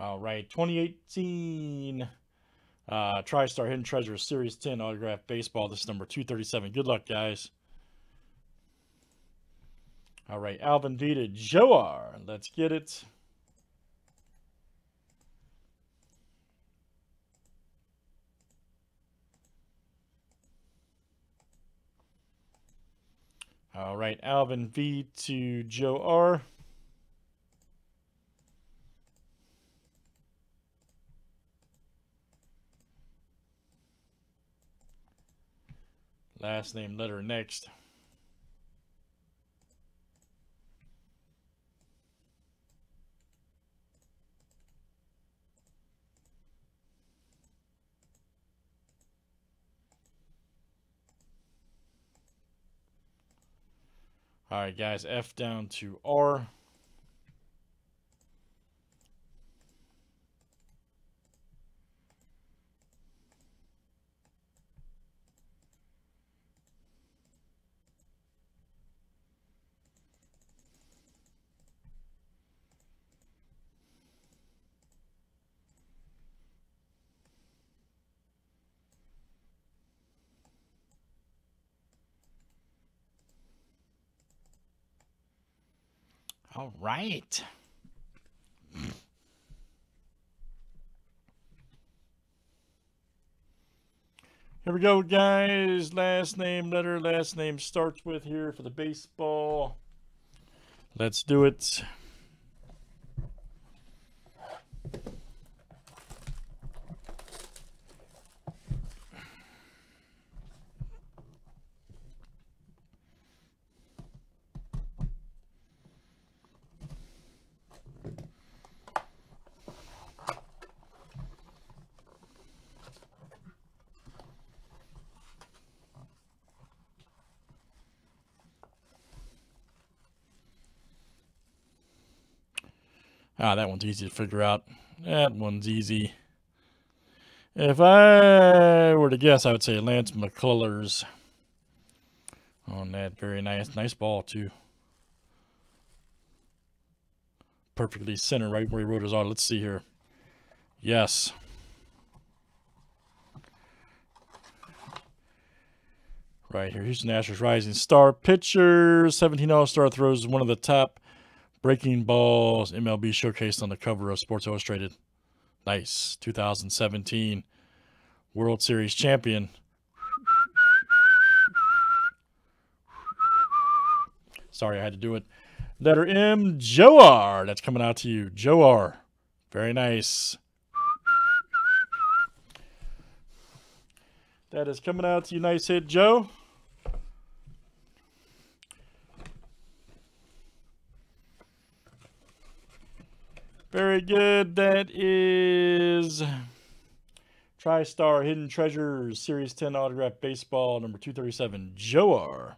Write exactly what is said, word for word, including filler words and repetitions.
All right, twenty eighteen uh, TriStar Hidden Treasures Series ten Autographed Baseball. This is number two thirty-seven. Good luck, guys. All right, Alvin D to Joar. Let's get it. All right, Alvin V to Joar. Last name letter next. All right, guys, F down to R. All right. Here we go, guys. Last name letter, last name starts with here for the baseball. Let's do it. Ah, that one's easy to figure out. That one's easy. If I were to guess, I would say Lance McCullers on that. Very nice. Nice ball, too. Perfectly centered right where he wrote his auto. Let's see here. Yes. Right here. Houston Astros Rising Star Pitcher. seventeen All-Star throws one of the top breaking balls, M L B showcased on the cover of Sports Illustrated. Nice. two thousand seventeen World Series champion. Sorry, I had to do it. Letter M, Joar. That's coming out to you. Joar. Very nice. That is coming out to you. Nice hit, Joe. Very good. That is TriStar Hidden Treasures Series ten Autographed Baseball, number two thirty-seven, Joar.